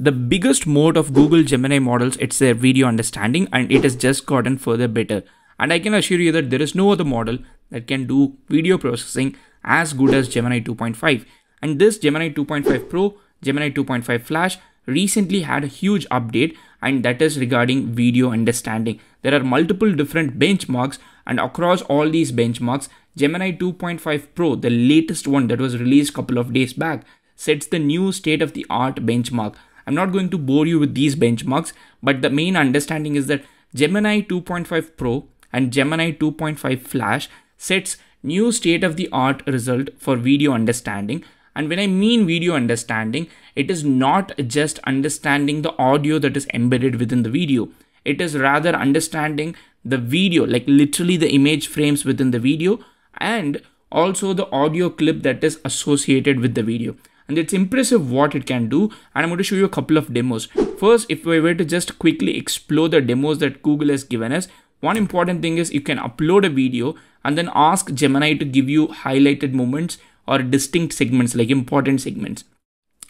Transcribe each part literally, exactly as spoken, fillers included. The biggest moat of Google Gemini models, it's their video understanding, and it has just gotten further better. And I can assure you that there is no other model that can do video processing as good as Gemini two point five. And this Gemini two point five Pro, Gemini two point five Flash recently had a huge update, and that is regarding video understanding. There are multiple different benchmarks, and across all these benchmarks, Gemini two point five Pro, the latest one that was released a couple of days back, sets the new state-of-the-art benchmark. I'm not going to bore you with these benchmarks, but the main understanding is that Gemini two point five Pro and Gemini two point five Flash sets new state-of-the-art result for video understanding. And when I mean video understanding, it is not just understanding the audio that is embedded within the video. It is rather understanding the video, like literally the image frames within the video, and also the audio clip that is associated with the video. And it's impressive what it can do, and I'm going to show you a couple of demos. First, if we were to just quickly explore the demos that Google has given us, one important thing is you can upload a video and then ask Gemini to give you highlighted moments or distinct segments, like important segments.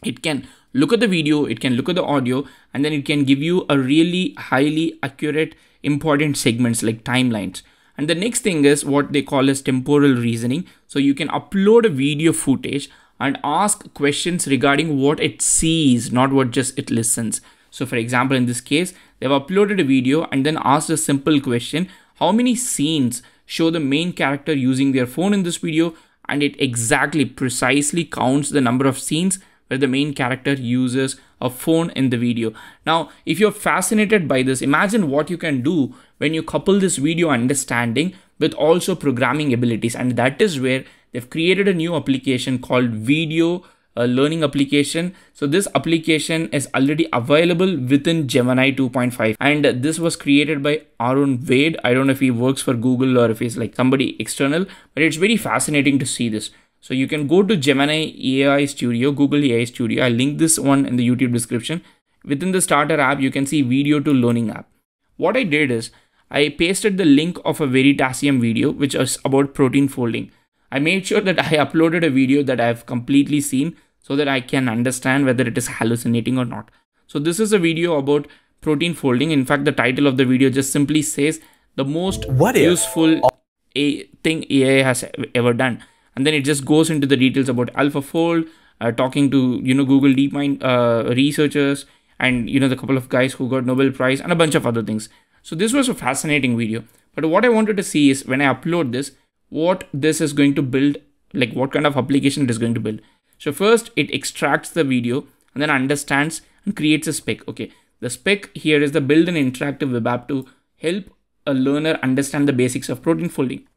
It can look at the video, it can look at the audio, and then it can give you a really highly accurate important segments like timelines. And the next thing is what they call as temporal reasoning. So you can upload a video footage and ask questions regarding what it sees, not what just it listens. So for example, in this case, they've uploaded a video and then asked a simple question: how many scenes show the main character using their phone in this video? And it exactly precisely counts the number of scenes where the main character uses a phone in the video. Now, if you're fascinated by this, imagine what you can do when you couple this video understanding with also programming abilities. And that is where they've created a new application called Video uh, Learning Application. So this application is already available within Gemini two point five. And this was created by Aaron Wade. I don't know if he works for Google or if he's like somebody external, but it's very fascinating to see this. So you can go to Gemini A I Studio, Google A I Studio. I'll link this one in the YouTube description. Within the starter app, you can see Video to Learning app. What I did is I pasted the link of a Veritasium video, which is about protein folding. I made sure that I uploaded a video that I have completely seen so that I can understand whether it is hallucinating or not. So this is a video about protein folding. In fact, the title of the video just simply says the most what useful a thing A I has ever done. And then it just goes into the details about AlphaFold, uh, talking to, you know, Google DeepMind uh, researchers, and, you know, the couple of guys who got Nobel Prize and a bunch of other things. So this was a fascinating video. But what I wanted to see is when I upload this, what this is going to build, like what kind of application it is going to build. So first it extracts the video and then understands and creates a spec. Okay, the spec here is the build an interactive web app to help a learner understand the basics of protein folding.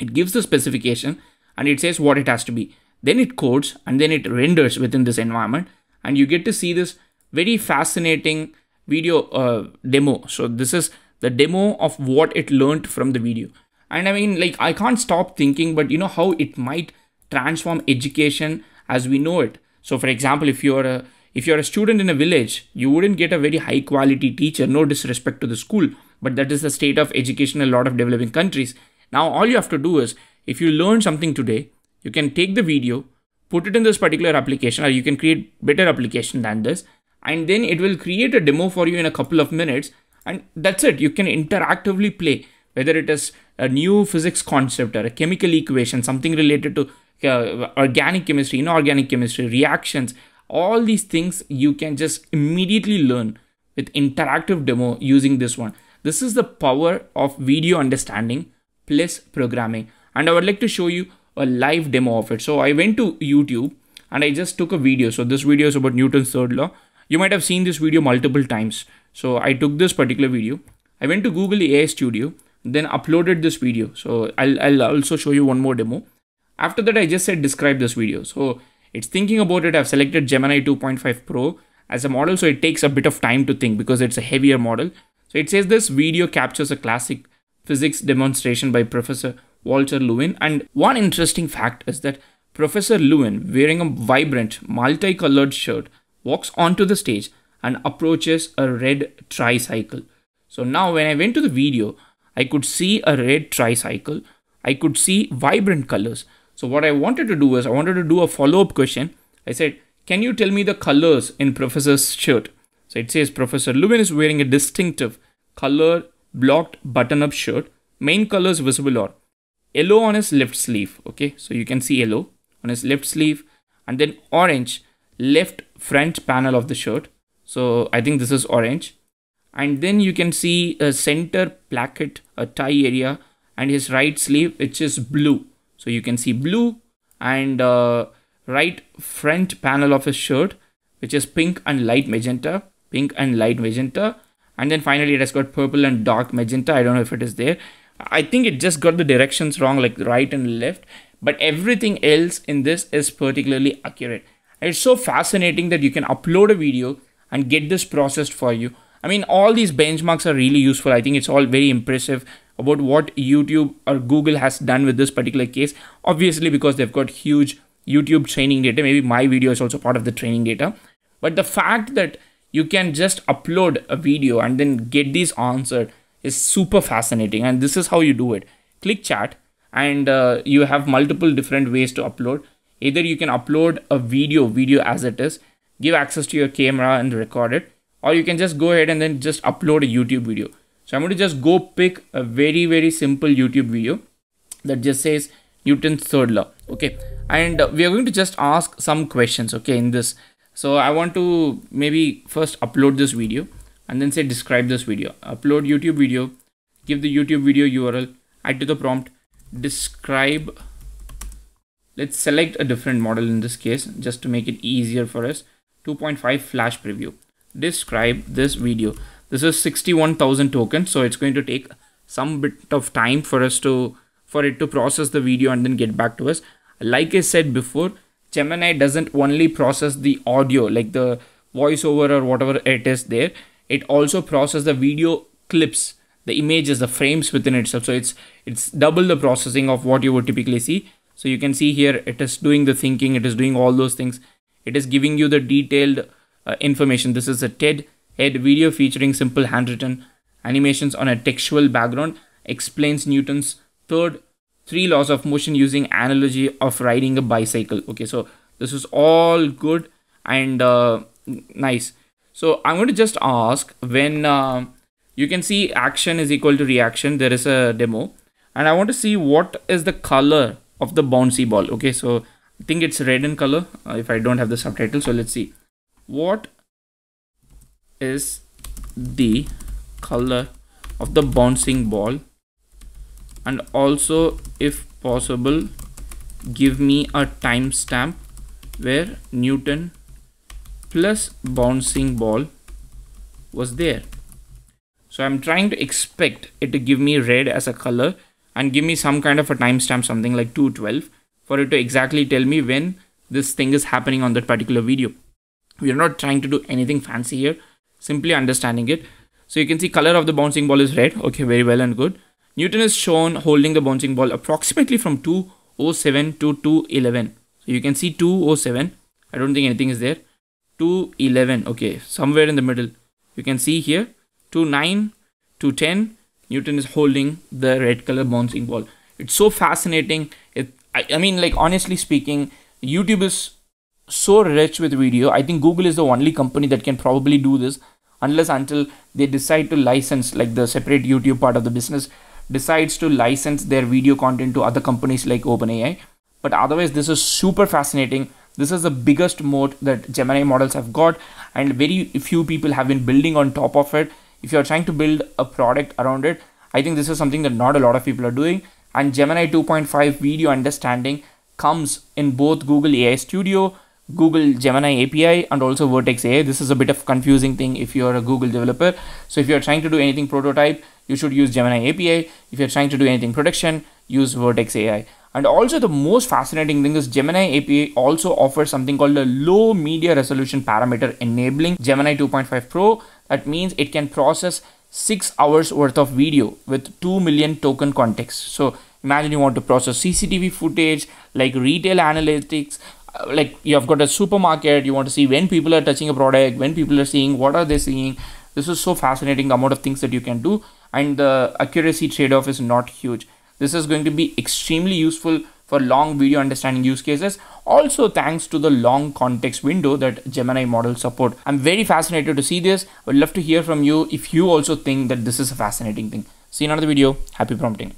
It gives the specification, and it says what it has to be. Then it codes, and then it renders within this environment, and you get to see this very fascinating video uh, demo. So this is the demo of what it learned from the video. And I mean, like, I can't stop thinking, but you know how it might transform education as we know it. So for example, if you're a if you're a student in a village, you wouldn't get a very high quality teacher, no disrespect to the school, but that is the state of education in a lot of developing countries. Now all you have to do is, if you learn something today, you can take the video, put it in this particular application, or you can create better application than this, and then it will create a demo for you in a couple of minutes, and that's it. You can interactively play, whether it is a new physics concept or a chemical equation, something related to uh, organic chemistry, inorganic chemistry, reactions, all these things you can just immediately learn with interactive demo using this one. This is the power of video understanding plus programming. And I would like to show you a live demo of it. So I went to YouTube and I just took a video. So this video is about Newton's third law. You might have seen this video multiple times. So I took this particular video. I went to Google A I Studio, then uploaded this video. So I'll, I'll also show you one more demo. After that, I just said, describe this video. So it's thinking about it. I've selected Gemini two point five Pro as a model. So it takes a bit of time to think because it's a heavier model. So it says this video captures a classic physics demonstration by Professor Walter Lewin. And one interesting fact is that Professor Lewin, wearing a vibrant multicolored shirt, walks onto the stage and approaches a red tricycle. So now when I went to the video, I could see a red tricycle. I could see vibrant colors. So what I wanted to do is I wanted to do a follow-up question. I said, can you tell me the colors in Professor's shirt? So it says Professor Lewin is wearing a distinctive color blocked button-up shirt. Main colors visible are yellow on his left sleeve. Okay, so you can see yellow on his left sleeve, and then orange left front panel of the shirt. So I think this is orange. And then you can see a center placket, a tie area, and his right sleeve, which is blue. So you can see blue, and uh, right front panel of his shirt, which is pink and light magenta, pink and light magenta. And then finally it has got purple and dark magenta. I don't know if it is there. I think it just got the directions wrong, like right and left. But everything else in this is particularly accurate. And it's so fascinating that you can upload a video and get this processed for you. I mean, all these benchmarks are really useful. I think it's all very impressive about what YouTube or Google has done with this particular case. Obviously, because they've got huge YouTube training data. Maybe my video is also part of the training data. But the fact that you can just upload a video and then get these answered is super fascinating. And this is how you do it. Click chat, and uh, you have multiple different ways to upload. Either you can upload a video, video as it is, give access to your camera and record it, or you can just go ahead and then just upload a YouTube video. So I'm going to just go pick a very, very simple YouTube video that just says Newton's third law. Okay. And we are going to just ask some questions. Okay. In this. So I want to maybe first upload this video and then say, describe this video, upload YouTube video, give the YouTube video U R L, add to the prompt, describe. Let's select a different model in this case, just to make it easier for us. two point five Flash preview. Describe this video. This is sixty-one thousand tokens. So it's going to take some bit of time for us to, for it to process the video and then get back to us. Like I said before, Gemini doesn't only process the audio, like the voiceover or whatever it is there. It also processes the video clips, the images, the frames within itself. So it's, it's double the processing of what you would typically see. So you can see here, it is doing the thinking. It is doing all those things. It is giving you the detailed uh, information. This is a TED Ed video featuring simple handwritten animations on a textual background, explains Newton's third three laws of motion using analogy of riding a bicycle. Okay, so this is all good and uh, nice. So I'm going to just ask when uh, you can see action is equal to reaction. There is a demo, and I want to see what is the color of the bouncy ball. Okay, so I think it's red in color uh, if I don't have the subtitle. So let's see what is the color of the bouncing ball, and also if possible give me a timestamp where Newton plus bouncing ball was there. So I'm trying to expect it to give me red as a color and give me some kind of a timestamp, something like two twelve, for it to exactly tell me when this thing is happening on that particular video. We are not trying to do anything fancy here, simply understanding it. So you can see color of the bouncing ball is red. Okay, very well and good. Newton is shown holding the bouncing ball approximately from two oh seven to two eleven. So you can see two oh seven. I don't think anything is there. two eleven. Okay, somewhere in the middle. You can see here two nine, two ten. Newton is holding the red color bouncing ball. It's so fascinating. It, I, I mean, like honestly speaking, YouTube is so rich with video. I think Google is the only company that can probably do this, unless until they decide to license, like the separate YouTube part of the business decides to license their video content to other companies like OpenAI. But otherwise, this is super fascinating. This is the biggest moat that Gemini models have got, and very few people have been building on top of it. If you're trying to build a product around it, I think this is something that not a lot of people are doing. And Gemini two point five video understanding comes in both Google A I Studio, Google Gemini A P I, and also Vertex A I. This is a bit of confusing thing if you're a Google developer. So if you're trying to do anything prototype, you should use Gemini A P I. If you're trying to do anything production, use Vertex A I. And also the most fascinating thing is Gemini A P I also offers something called a low media resolution parameter, enabling Gemini two point five Pro. That means it can process six hours worth of video with two million token context. So imagine you want to process C C T V footage, like retail analytics, like you have got a supermarket, you want to see when people are touching a product, when people are seeing, what are they seeing. This is so fascinating, the amount of things that you can do, and the accuracy trade-off is not huge. This is going to be extremely useful for long video understanding use cases. also thanks to the long context window that Gemini models support. I'm very fascinated to see this. I would love to hear from you if you also think that this is a fascinating thing. See you in another video. Happy prompting.